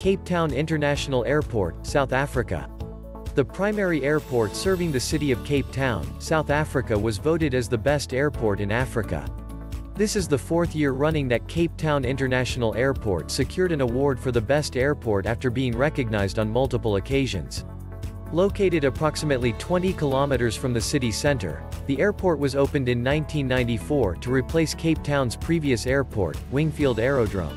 Cape Town International Airport, South Africa. The primary airport serving the city of Cape Town, South Africa was voted as the best airport in Africa. This is the fourth year running that Cape Town International Airport secured an award for the best airport after being recognized on multiple occasions. Located approximately 20 kilometers from the city center, the airport was opened in 1994 to replace Cape Town's previous airport, Wingfield Aerodrome.